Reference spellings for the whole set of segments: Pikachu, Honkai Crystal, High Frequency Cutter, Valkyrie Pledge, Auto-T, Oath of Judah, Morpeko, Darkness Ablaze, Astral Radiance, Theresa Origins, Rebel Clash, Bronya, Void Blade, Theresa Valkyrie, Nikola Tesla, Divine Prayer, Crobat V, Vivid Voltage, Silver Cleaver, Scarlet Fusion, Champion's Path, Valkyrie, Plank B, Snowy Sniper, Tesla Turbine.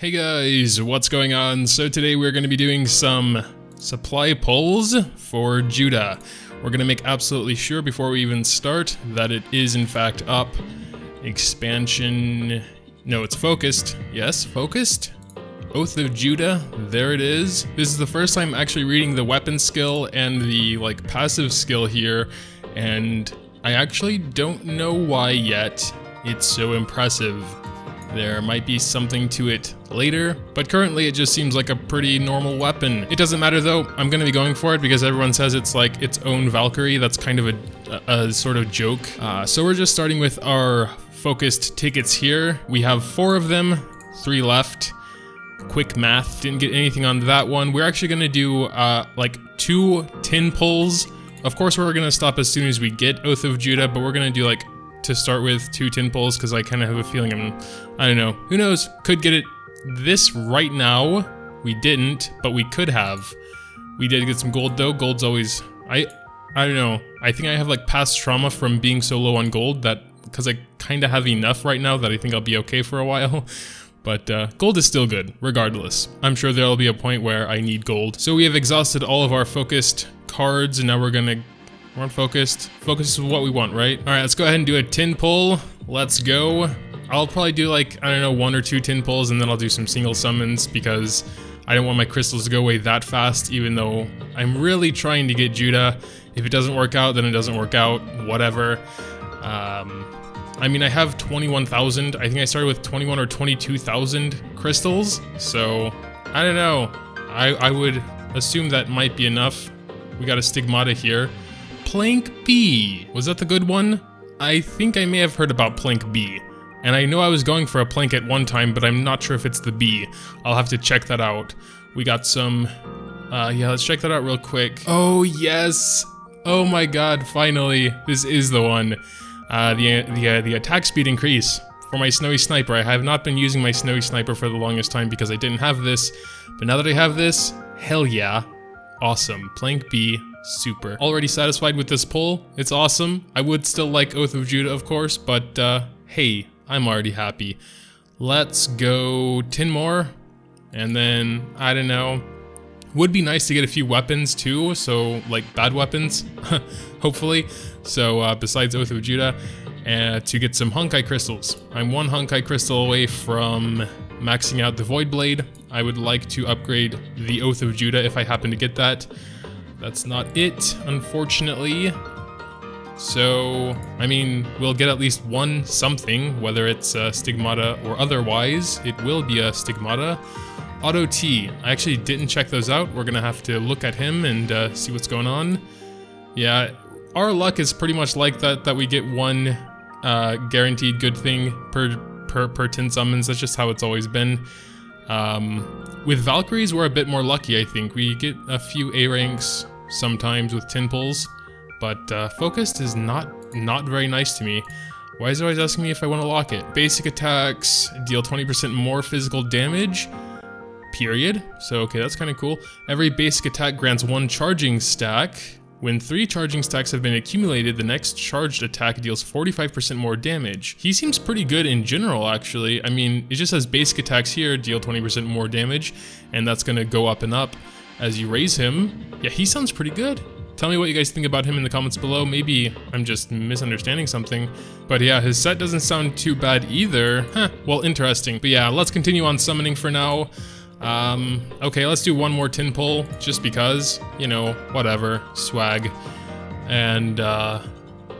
Hey guys, what's going on? So today we're going to be doing some supply pulls for Judah. We're going to make absolutely sure before we even start that it is in fact up. Expansion... no, it's focused. Yes, focused. Oath of Judah, there it is. This is the first time actually reading the weapon skill and the like passive skill here, and I actually don't know why yet it's so impressive. There might be something to it later, but currently it just seems like a pretty normal weapon. It doesn't matter though, I'm going to be going for it because everyone says it's like its own Valkyrie. That's kind of a sort of joke. So we're just starting with our focused tickets here. We have 4 of them, 3 left. Quick math, didn't get anything on that one. We're actually going to do like 2 tin pulls. Of course we're going to stop as soon as we get Oath of Judah, but we're going to do like to start with 2 tin pulls because I kind of have a feeling I don't know, who knows, could get it this right now. We didn't, but we could have. We did get some gold though. Gold's always, I don't know, I think I have like past trauma from being so low on gold that, because I kind of have enough right now that I think I'll be okay for a while. But gold is still good, regardless. I'm sure there'll be a point where I need gold. So we have exhausted all of our focused cards and now we're gonna... we're unfocused. Focus is what we want, right? Alright, let's go ahead and do a tin pull. Let's go. I'll probably do like, I don't know, 1 or 2 tin pulls and then I'll do some single summons because I don't want my crystals to go away that fast, even though I'm really trying to get Judah. If it doesn't work out, then it doesn't work out. Whatever. I mean, I have 21,000. I think I started with 21 or 22,000 crystals. So, I don't know. I would assume that might be enough. We got a stigmata here. Plank B. Was that the good one? I think I may have heard about Plank B. And I know I was going for a plank at one time, but I'm not sure if it's the B. I'll have to check that out. We got some... yeah, let's check that out real quick. Oh, yes! Oh my god, finally! This is the one. The attack speed increase for my Snowy Sniper. I have not been using my Snowy Sniper for the longest time because I didn't have this. But now that I have this, hell yeah. Awesome. Plank B. Super. Already satisfied with this pull. It's awesome. I would still like Oath of Judah, of course, but hey, I'm already happy. Let's go 10 more, and then, I don't know. Would be nice to get a few weapons too, so like bad weapons, hopefully. So besides Oath of Judah, to get some Honkai Crystals. I'm 1 Honkai Crystal away from maxing out the Void Blade. I would like to upgrade the Oath of Judah if I happen to get that. That's not it, unfortunately. So, I mean, we'll get at least 1 something, whether it's a stigmata or otherwise. It will be a stigmata. Auto-T. I actually didn't check those out. We're gonna have to look at him and see what's going on. Yeah, our luck is pretty much like that, that we get 1 guaranteed good thing per 10 summons. That's just how it's always been. With Valkyries, we're a bit more lucky, I think. We get a few A ranks sometimes with tin pulls, but focused is not very nice to me. Why is it always asking me if I want to lock it? Basic attacks deal 20% more physical damage, period. So, okay, that's kind of cool. Every basic attack grants 1 charging stack. When 3 charging stacks have been accumulated, the next charged attack deals 45% more damage. He seems pretty good in general, actually. I mean, it just says basic attacks here deal 20% more damage, and that's gonna go up as you raise him. Yeah, he sounds pretty good. Tell me what you guys think about him in the comments below. Maybe I'm just misunderstanding something. But yeah, his set doesn't sound too bad either. Huh, well, interesting. But yeah, let's continue on summoning for now. Okay, let's do 1 more tin pull, just because, you know, whatever, swag. And,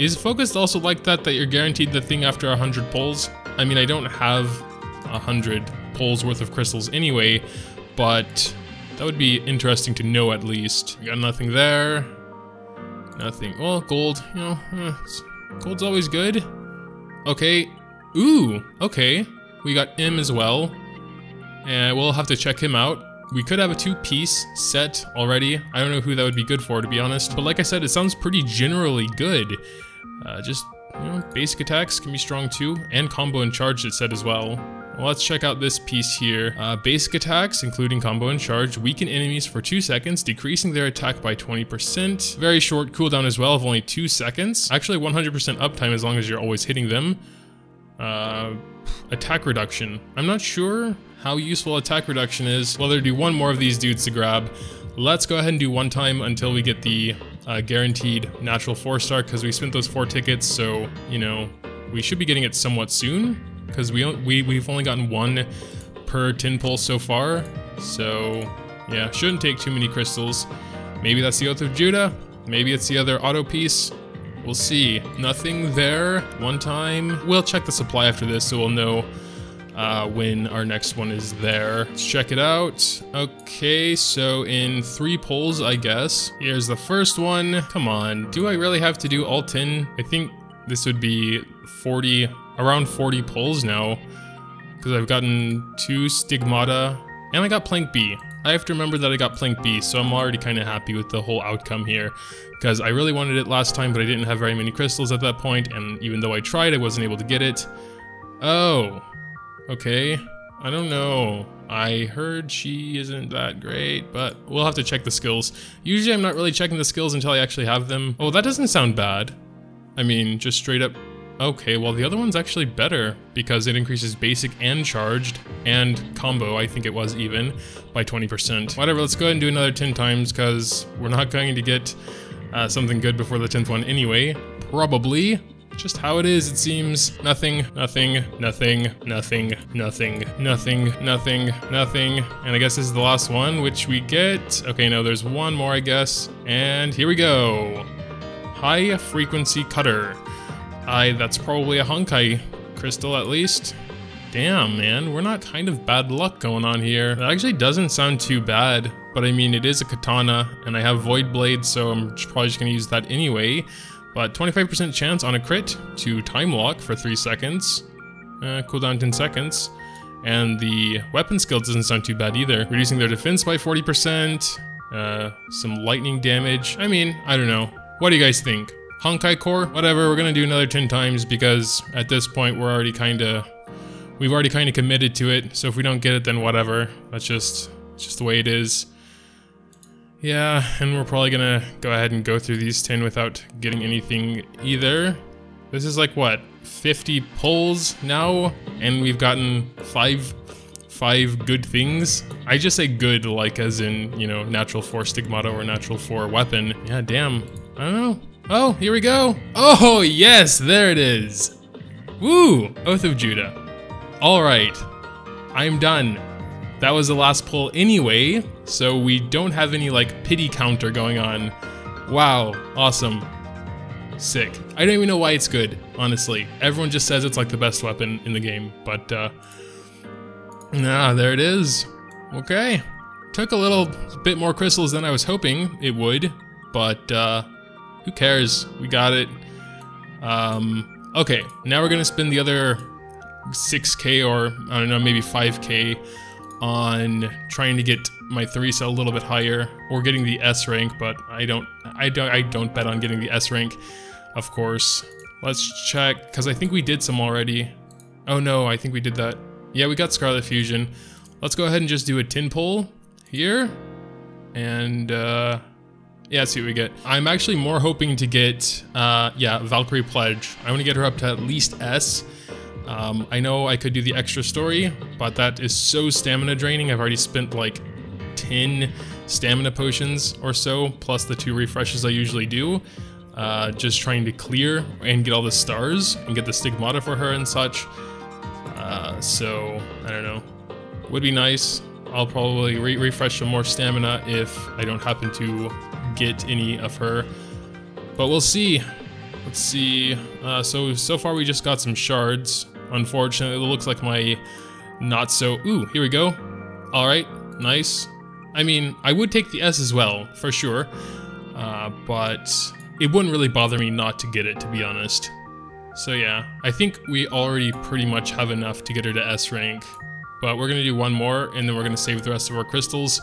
is focused also like that you're guaranteed the thing after 100 pulls? I mean, I don't have 100 pulls worth of crystals anyway, but that would be interesting to know at least. We got nothing there. Nothing. Well, gold, you know, gold's always good. Okay. Ooh, okay. We got M as well. And we'll have to check him out. We could have a 2-piece set already. I don't know who that would be good for, to be honest. But like I said, it sounds pretty generally good. Just, you know, basic attacks can be strong too. And combo and charge, it said as well. Well, let's check out this piece here. Basic attacks, including combo and charge, weaken enemies for 2 seconds, decreasing their attack by 20%. Very short cooldown as well of only 2 seconds. Actually, 100% uptime as long as you're always hitting them. Attack reduction. I'm not sure how useful attack reduction is. We'll either do one more of these dudes to grab. Let's go ahead and do one time until we get the guaranteed natural 4-star, because we spent those 4 tickets, so, you know, we should be getting it somewhat soon, because we've only gotten 1 per tin pulse so far, so yeah, shouldn't take too many crystals. Maybe that's the Oath of Judah, maybe it's the other auto piece, we'll see. Nothing there, one time. We'll check the supply after this, so we'll know when our next one is there. Let's check it out. Okay, so in 3 pulls, I guess. Here's the first one. Come on, do I really have to do all 10? I think this would be 40, around 40 pulls now, because I've gotten 2 stigmata, and I got Plank B. I have to remember that I got Plank B, so I'm already kind of happy with the whole outcome here, because I really wanted it last time, but I didn't have very many crystals at that point, and even though I tried, I wasn't able to get it. Oh, okay. I don't know. I heard she isn't that great, but we'll have to check the skills. Usually I'm not really checking the skills until I actually have them. Oh, that doesn't sound bad. I mean, just straight up. Okay, well the other one's actually better because it increases basic and charged and combo, I think it was even, by 20%. Whatever, let's go ahead and do another 10 times because we're not going to get something good before the 10th one anyway. Probably. Just how it is, it seems. Nothing, nothing, nothing, nothing, nothing, nothing, nothing, nothing. And I guess this is the last one, which we get. Okay, no, there's one more, I guess. And here we go. High Frequency Cutter. That's probably a Honkai Crystal at least. Damn, man, we're not kind of bad luck going on here. That actually doesn't sound too bad, but I mean, it is a katana, and I have Void Blade, so I'm probably just gonna use that anyway. But 25% chance on a crit to time lock for 3 seconds. Cooldown 10 seconds. And the weapon skill doesn't sound too bad either. Reducing their defense by 40%, some lightning damage. I mean, I don't know. What do you guys think? Honkai Core? Whatever, we're gonna do another 10 times because at this point we're already kinda... We've already kinda committed to it, so if we don't get it then whatever. That's just the way it is. Yeah, and we're probably gonna go ahead and go through these 10 without getting anything either. This is like, what, 50 pulls now? And we've gotten 5 good things. I just say good, like as in, you know, natural 4 stigmata or natural 4 weapon. Yeah, damn. I don't know. Oh, here we go. Oh, yes, there it is. Woo, Oath of Judah. All right, I'm done. That was the last pull anyway, so we don't have any like pity counter going on. Wow, awesome. Sick. I don't even know why it's good, honestly. Everyone just says it's like the best weapon in the game, but nah, there it is. Okay. Took a little bit more crystals than I was hoping it would, but who cares? We got it. Okay, now we're gonna spend the other 6k or I don't know, maybe 5k on trying to get my Theresa a little bit higher or getting the S rank, but I don't bet on getting the S rank, of course. Let's check, because I think we did some already. Oh no, I think we did that. Yeah, we got Scarlet Fusion. Let's go ahead and just do a tin pull here and yeah, see what we get. I'm actually more hoping to get, yeah, Valkyrie Pledge. I want to get her up to at least S. I know I could do the extra story, but that is so stamina draining. I've already spent like 10 stamina potions or so, plus the 2 refreshes I usually do. Just trying to clear and get all the stars and get the stigmata for her and such. So, I don't know. Would be nice. I'll probably refresh some more stamina if I don't happen to get any of her, but we'll see. Let's see. So far we just got some shards. Unfortunately, it looks like my not so. Ooh, here we go. All right, nice. I mean, I would take the S as well for sure, but it wouldn't really bother me not to get it, to be honest. So yeah, I think we already pretty much have enough to get her to S rank. But we're gonna do one more, and then we're gonna save the rest of our crystals.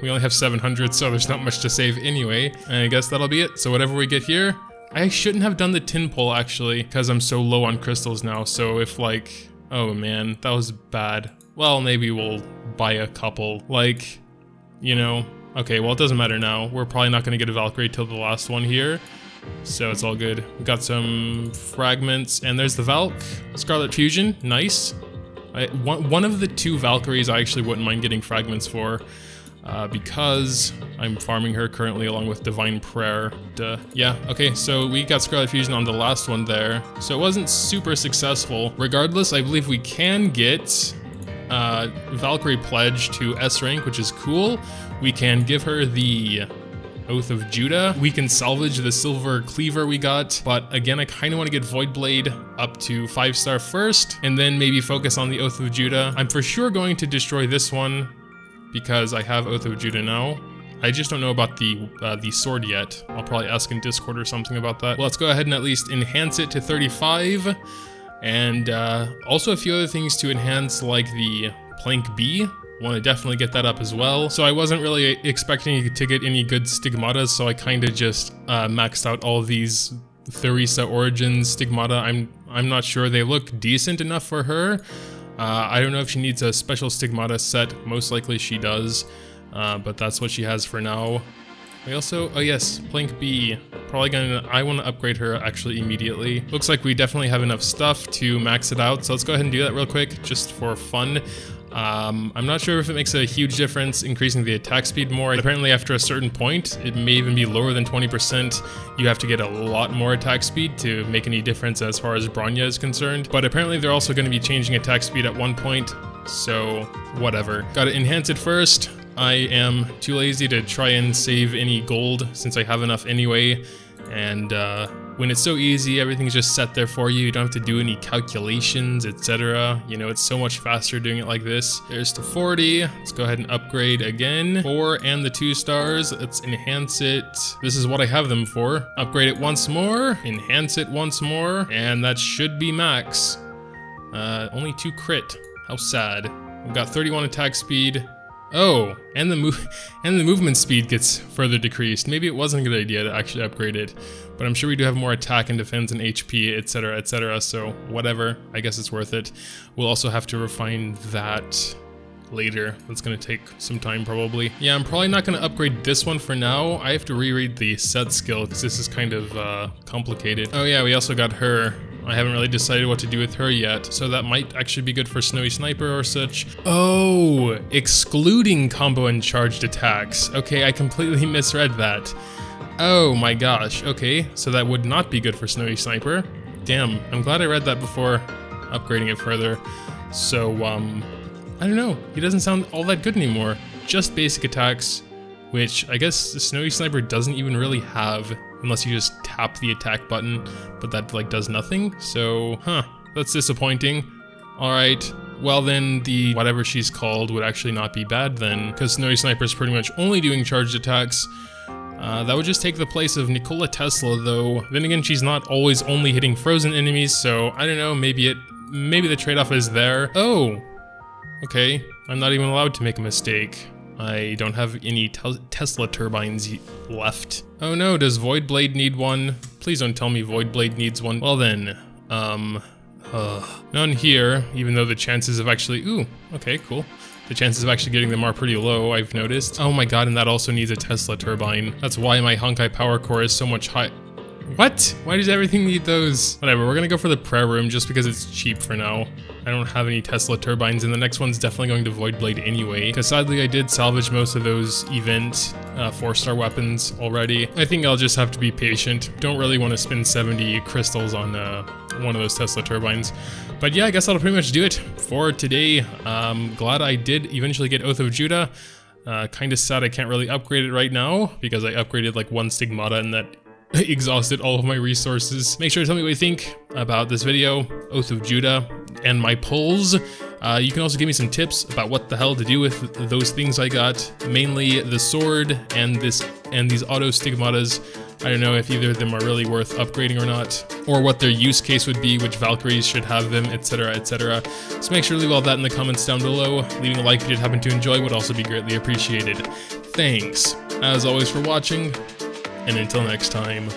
We only have 700, so there's not much to save anyway. And I guess that'll be it. So whatever we get here, I shouldn't have done the tin pull actually, because I'm so low on crystals now. So if like, oh man, that was bad. Well, maybe we'll buy a couple. Like, you know, okay. Well, it doesn't matter now. We're probably not gonna get a Valkyrie till the last one here, so it's all good. We got some fragments, and there's the Valk, Scarlet Fusion, nice. One of the two Valkyries I actually wouldn't mind getting fragments for, because I'm farming her currently along with Divine Prayer. Duh. Yeah, okay, so we got Scarlet Fusion on the last one there. So it wasn't super successful. Regardless, I believe we can get Valkyrie Pledge to S rank, which is cool. We can give her the Oath of Judah. We can salvage the Silver Cleaver we got, but again, I kind of want to get Void Blade up to 5-star first, and then maybe focus on the Oath of Judah. I'm for sure going to destroy this one, because I have Oath of Judah now. I just don't know about the sword yet. I'll probably ask in Discord or something about that. Well, let's go ahead and at least enhance it to 35, and also a few other things to enhance, like the Plank B. Want to definitely get that up as well. So I wasn't really expecting to get any good stigmatas, so I kind of just maxed out all these Theresa Origins stigmata. I'm not sure they look decent enough for her. I don't know if she needs a special stigmata set. Most likely she does, but that's what she has for now. We also, oh yes, Plank B. Probably gonna, I want to upgrade her actually immediately. Looks like we definitely have enough stuff to max it out, so let's go ahead and do that real quick, just for fun. I'm not sure if it makes a huge difference increasing the attack speed more. Apparently after a certain point, it may even be lower than 20%. You have to get a lot more attack speed to make any difference as far as Bronya is concerned. But apparently they're also going to be changing attack speed at one point, so whatever. Gotta enhance it first. I am too lazy to try and save any gold since I have enough anyway, and when it's so easy, everything's just set there for you. You don't have to do any calculations, etc. You know, it's so much faster doing it like this. There's to 40. Let's go ahead and upgrade again. 4 and the 2 stars. Let's enhance it. This is what I have them for. Upgrade it once more. Enhance it once more. And that should be max. Only 2 crit. How sad. We've got 31 attack speed. Oh, and the movement speed gets further decreased. Maybe it wasn't a good idea to actually upgrade it, but I'm sure we do have more attack and defense and HP, etc., etc., so whatever, I guess it's worth it. We'll also have to refine that later. That's gonna take some time probably. Yeah, I'm probably not gonna upgrade this one for now. I have to reread the set skill because this is kind of complicated. Oh yeah, we also got her. I haven't really decided what to do with her yet, so that might actually be good for Snowy Sniper or such. Oh, excluding combo and charged attacks. Okay, I completely misread that. Oh my gosh, okay, so that would not be good for Snowy Sniper. Damn, I'm glad I read that before upgrading it further. So, I don't know, he doesn't sound all that good anymore. Just basic attacks, which I guess the Snowy Sniper doesn't even really have, unless you just tap the attack button, but that like does nothing, so huh, that's disappointing. Alright, well then the whatever she's called would actually not be bad then, because Snowy Sniper is pretty much only doing charged attacks. That would just take the place of Nikola Tesla though. Then again, she's not always only hitting frozen enemies, so I don't know, maybe the trade-off is there. Oh! Okay, I'm not even allowed to make a mistake. I don't have any Tesla Turbines left. Oh no, does Void Blade need one? Please don't tell me Void Blade needs one. Well then, none here, even though the chances of actually, ooh, okay, cool. The chances of actually getting them are pretty low, I've noticed. Oh my god, and that also needs a Tesla Turbine. That's why my Honkai power core is so much high. What? Why does everything need those? Whatever, we're gonna go for the prayer room just because it's cheap for now. I don't have any Tesla Turbines, and the next one's definitely going to Void Blade anyway, because sadly I did salvage most of those event 4-star weapons already. I think I'll just have to be patient. Don't really want to spend 70 crystals on one of those Tesla Turbines. But yeah, I guess that'll pretty much do it for today. Glad I did eventually get Oath of Judah. Kind of sad I can't really upgrade it right now, because I upgraded like 1 stigmata and that exhausted all of my resources. Make sure to tell me what you think about this video, Oath of Judah, and my pulls. You can also give me some tips about what the hell to do with those things I got, mainly the sword and these auto stigmatas. I don't know if either of them are really worth upgrading or not, or what their use case would be, which Valkyries should have them, etc., etc. So make sure to leave all that in the comments down below. Leaving a like if you did happen to enjoy would also be greatly appreciated. Thanks, as always, for watching. And until next time.